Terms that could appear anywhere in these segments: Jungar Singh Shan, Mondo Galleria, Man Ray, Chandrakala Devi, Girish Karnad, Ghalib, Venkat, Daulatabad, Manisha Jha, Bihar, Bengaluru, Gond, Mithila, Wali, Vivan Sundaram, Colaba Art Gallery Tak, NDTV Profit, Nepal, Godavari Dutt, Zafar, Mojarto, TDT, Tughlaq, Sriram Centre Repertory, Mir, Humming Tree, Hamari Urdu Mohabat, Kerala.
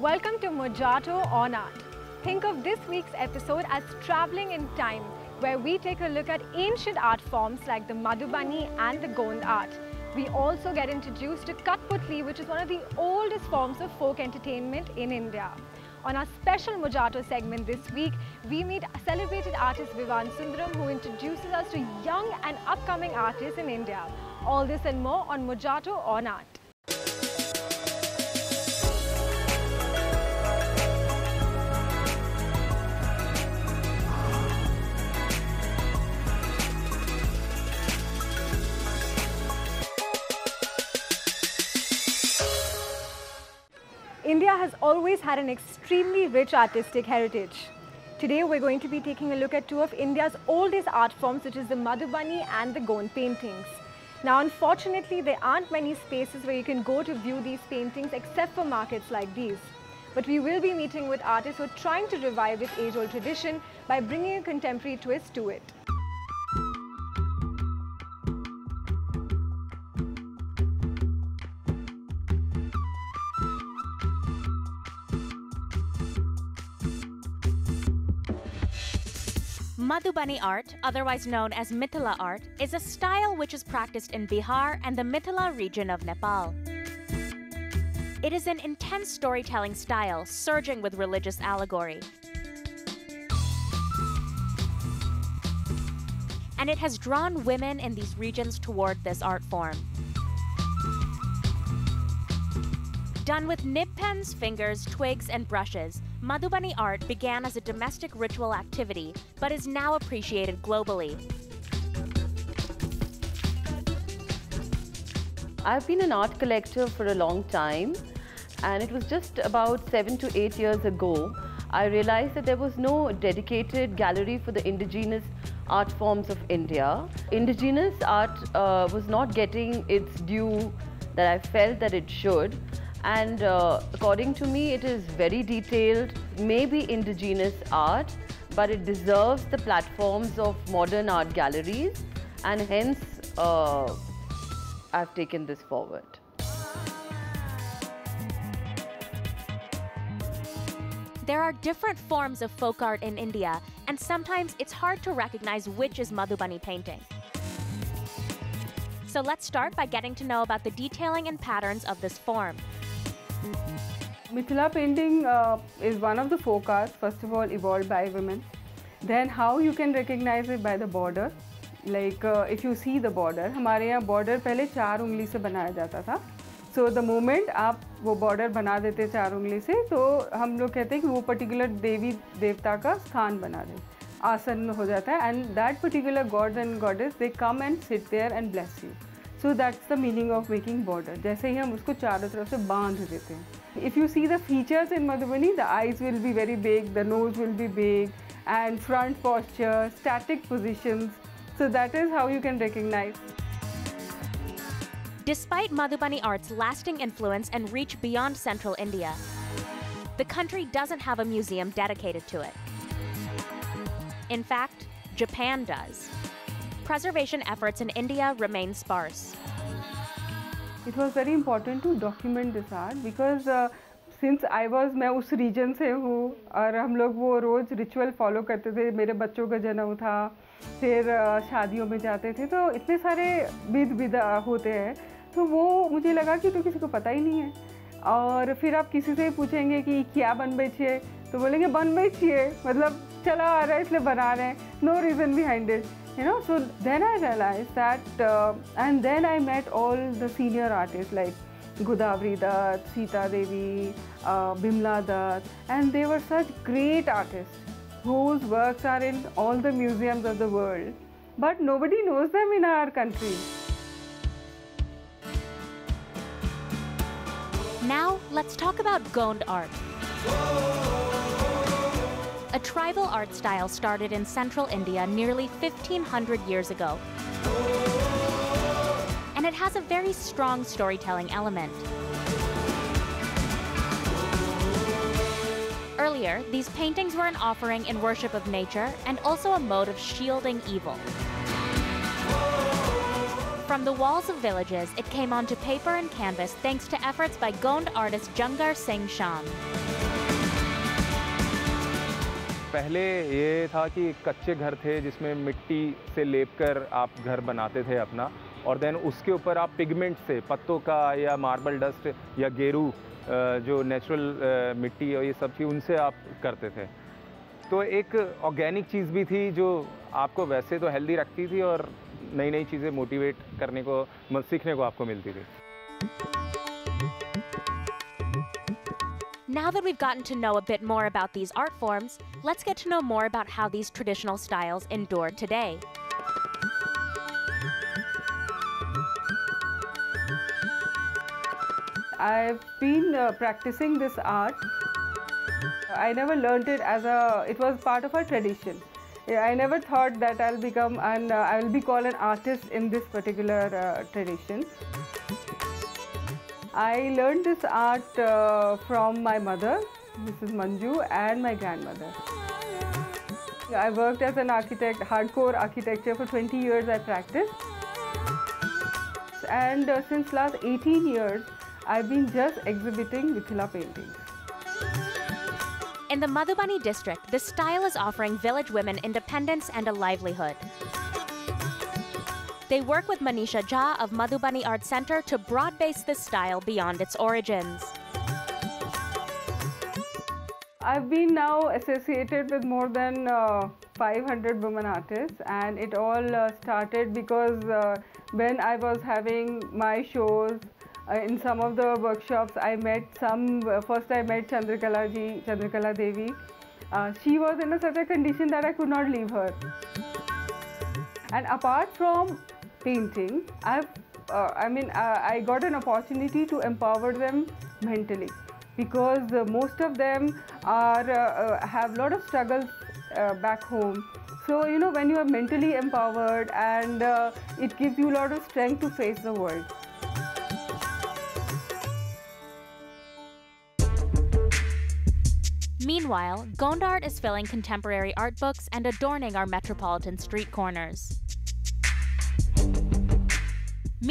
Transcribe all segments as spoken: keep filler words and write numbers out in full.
Welcome to Mojarto on Art. Think of this week's episode as traveling in time, where we take a look at ancient art forms like the Madhubani and the Gond art. We also get introduced to Kathputli, which is one of the oldest forms of folk entertainment in India. On our special Mojarto segment this week, we meet celebrated artist Vivan Sundaram, who introduces us to young and upcoming artists in India. All this and more on Mojarto on Art. India has always had an extremely rich artistic heritage. Today we're going to be taking a look at two of India's oldest art forms, which is the Madhubani and the Gond paintings. Now unfortunately there aren't many spaces where you can go to view these paintings except for markets like these. But we will be meeting with artists who are trying to revive this age-old tradition by bringing a contemporary twist to it. Madhubani art, otherwise known as Mithila art, is a style which is practiced in Bihar and the Mithila region of Nepal. It is an intense storytelling style, surging with religious allegory. And it has drawn women in these regions toward this art form. Done with nib pens, fingers, twigs, and brushes, Madhubani art began as a domestic ritual activity, but is now appreciated globally. I've been an art collector for a long time, and it was just about seven to eight years ago, I realized that there was no dedicated gallery for the indigenous art forms of India. Indigenous art uh, was not getting its due that I felt that it should. And uh, according to me, it is very detailed, maybe indigenous art, but it deserves the platforms of modern art galleries, and hence uh, I've taken this forward. There are different forms of folk art in India, and sometimes it's hard to recognize which is Madhubani painting. So let's start by getting to know about the detailing and patterns of this form. Mithila painting uh, is one of the folk arts, first of all evolved by women. Then how you can recognize it by the border, like uh, if you see the border, हमारे यहाँ border पहले चार उंगली से बनाया जाता था. So the moment आप वो border बना देते चार उंगली से, तो हम लोग कहते हैं कि वो particular देवी देवता का स्थान बना दें, आसन हो जाता है, and that particular god and goddess, they come and sit there and bless you. So that's the meaning of making border. जैसे ही हम उसको चारों तरफ से बांध देते हैं. If you see the features in Madhubani, the eyes will be very big, the nose will be big, and front posture, static positions. So that is how you can recognize. Despite Madhubani art's lasting influence and reach beyond central India, the country doesn't have a museum dedicated to it. In fact, Japan does. Preservation efforts in India remain sparse. It was very important to document this art because uh, since I was मैं उस region से हूँ और हम लोग वो रोज ritual follow करते थे. मेरे बच्चों का जन्म था, फिर शादियों में जाते थे, तो इतने सारे विध विधा होते हैं, तो वो मुझे लगा कि तो किसी को पता ही नहीं है. और फिर आप किसी से पूछेंगे कि क्या बनवाई चाहिए, तो बोलेंगे बनवाई चाहिए, मतलब चला आ रहा है इसलिए बना रहे हैं. No reason behind it. You know, so then I realized that, uh, and then I met all the senior artists like Godavari Dutt, Sita Devi, uh, Bimla Dutt, and they were such great artists whose works are in all the museums of the world, but nobody knows them in our country. Now let's talk about Gond art. Whoa! A tribal art style started in central India nearly fifteen hundred years ago. And it has a very strong storytelling element. Earlier, these paintings were an offering in worship of nature and also a mode of shielding evil. From the walls of villages, it came onto paper and canvas thanks to efforts by Gond artist Jungar Singh Shan. पहले ये था कि कच्चे घर थे जिसमें मिट्टी से लेपकर आप घर बनाते थे अपना और देन उसके ऊपर आप पिगमेंट से पत्तों का या मार्बल डस्ट या गेरू जो नेचुरल मिट्टी और ये सब थी उनसे आप करते थे तो एक ऑर्गेनिक चीज़ भी थी जो आपको वैसे तो हेल्दी रखती थी और नई नई चीज़ें मोटिवेट करने को मतलब सीखने को आपको मिलती थी. Now that we've gotten to know a bit more about these art forms, let's get to know more about how these traditional styles endure today. I've been uh, practicing this art. I never learned it as a, it was part of our tradition. I never thought that I'll become and uh, I'll be called an artist in this particular uh, tradition. I learned this art uh, from my mother, Missus Manju, and my grandmother. I worked as an architect, hardcore architecture for twenty years I practiced. And uh, since last eighteen years, I've been just exhibiting Mithila paintings. In the Madhubani district, this style is offering village women independence and a livelihood. They work with Manisha Jha of Madhubani Art Center to broad-base this style beyond its origins. I've been now associated with more than uh, five hundred women artists, and it all uh, started because uh, when I was having my shows, Uh, in some of the workshops, I met some, uh, first I met Chandrakala Ji, Chandrakala Devi. Uh, she was in a, such a condition that I could not leave her. And apart from painting, I've, uh, I mean, uh, I got an opportunity to empower them mentally because uh, most of them are, uh, uh, have a lot of struggles uh, back home. So, you know, when you are mentally empowered and uh, it gives you a lot of strength to face the world. Meanwhile, Gond art is filling contemporary art books and adorning our metropolitan street corners.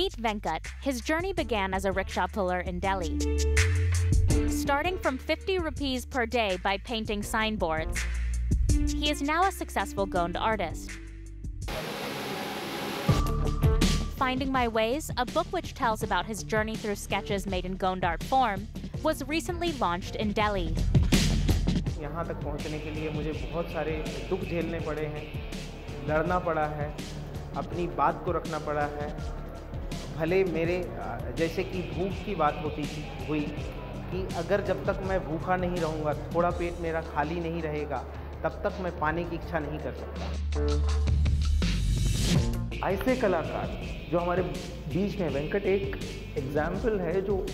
Meet Venkat. His journey began as a rickshaw puller in Delhi. Starting from fifty rupees per day by painting signboards, he is now a successful Gond artist. Finding My Ways, a book which tells about his journey through sketches made in Gond art form, was recently launched in Delhi. यहाँ तक पहुँचने के लिए मुझे बहुत सारे दुख झेलने पड़े हैं, लड़ना पड़ा है, अपनी बात को रखना पड़ा है, भले मेरे जैसे कि भूख की बात होती थी हुई कि अगर जब तक मैं भूखा नहीं रहूँगा, थोड़ा पेट मेरा खाली नहीं रहेगा, तब तक मैं पाने की इच्छा नहीं कर सकता. ऐसे कलाकार जो हमारे बीच में वेंकट एक एग्जाम्पल है जो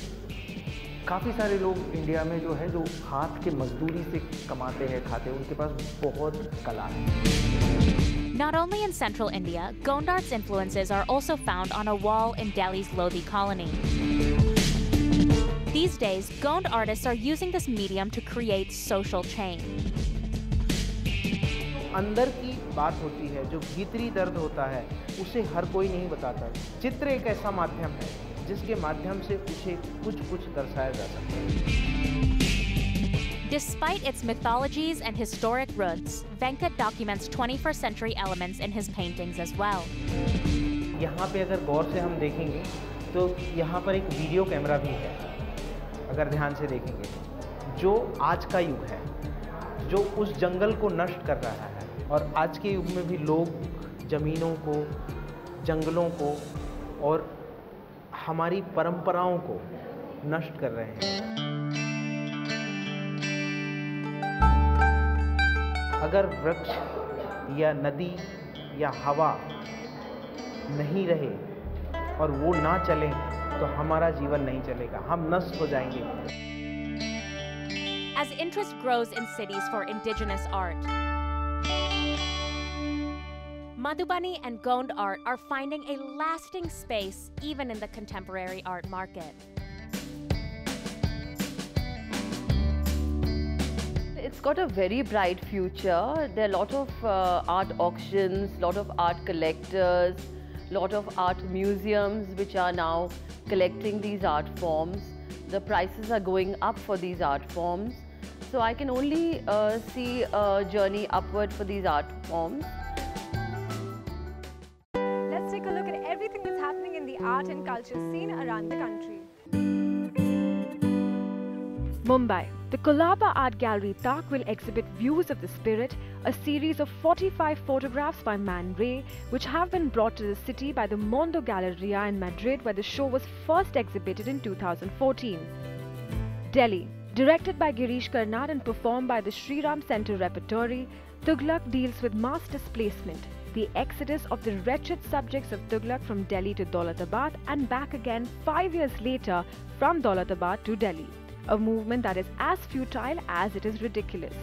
काफ़ी सारे लोग इंडिया में जो है जो हाथ के मजदूरी से कमाते हैं खाते हैं उनके पास बहुत कला है. Not only in central India, Gond art's influences are also found on a wall in Delhi's Lodhi colony. These days, Gond artists are using this medium to create social change. अंदर की बात होती है जो भीतरी दर्द होता है उसे हर कोई नहीं बताता. चित्र एक ऐसा माध्यम है जिसके माध्यम से उसे कुछ-कुछ दर्शाया जा सकता है. Despite its mythologies and historic roots, Venkat documents twenty-first century elements in his paintings as well. यहाँ पे अगर गौर से हम देखेंगे, तो यहाँ पर एक वीडियो कैमरा भी है. अगर ध्यान से देखेंगे, जो आज का युग है, जो उस जंगल को नष्ट कर रहा है, और आज के युग में भी लोग जमीनों को, जंगलों को और हमारी परंपराओं को नष्ट कर रहे हैं. अगर वृक्ष या नदी या हवा नहीं रहे और वो ना चले तो हमारा जीवन नहीं चलेगा. हम नष्ट हो जाएंगे. As interest grows in cities for indigenous art, Madhubani and Gond art are finding a lasting space even in the contemporary art market. It's got a very bright future. There are a lot of uh, art auctions, a lot of art collectors, lot of art museums which are now collecting these art forms. The prices are going up for these art forms. So I can only uh, see a journey upward for these art forms. Let's take a look at everything that's happening in the art and culture scene around the country. Mumbai. The Colaba Art Gallery Tak will exhibit Views of the Spirit, a series of forty-five photographs by Man Ray, which have been brought to the city by the Mondo Galleria in Madrid, where the show was first exhibited in two thousand fourteen. Delhi. Directed by Girish Karnad and performed by the Sriram Centre Repertory, Tughlaq deals with mass displacement, the exodus of the wretched subjects of Tughlaq from Delhi to Daulatabad and back again five years later from Daulatabad to Delhi, a movement that is as futile as it is ridiculous.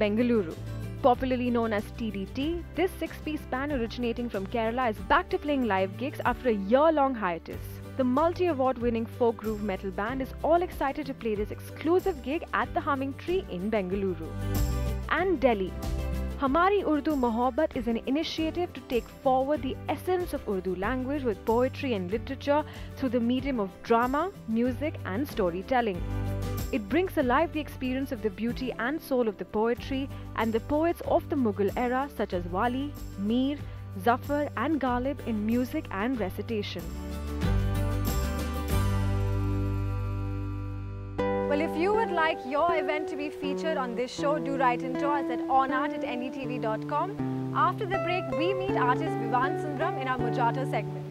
Bengaluru. Popularly known as T D T, this six-piece band originating from Kerala is back to playing live gigs after a year-long hiatus. The multi-award-winning folk groove metal band is all excited to play this exclusive gig at the Humming Tree in Bengaluru. And Delhi. Hamari Urdu Mohabat is an initiative to take forward the essence of Urdu language with poetry and literature through the medium of drama, music and storytelling. It brings alive the experience of the beauty and soul of the poetry and the poets of the Mughal era such as Wali, Mir, Zafar and Ghalib in music and recitation. Well, if you would like your event to be featured on this show, do write in to us at onart at N D T V dot com. After the break, we meet artist Vivan Sundaram in our Mojarto segment.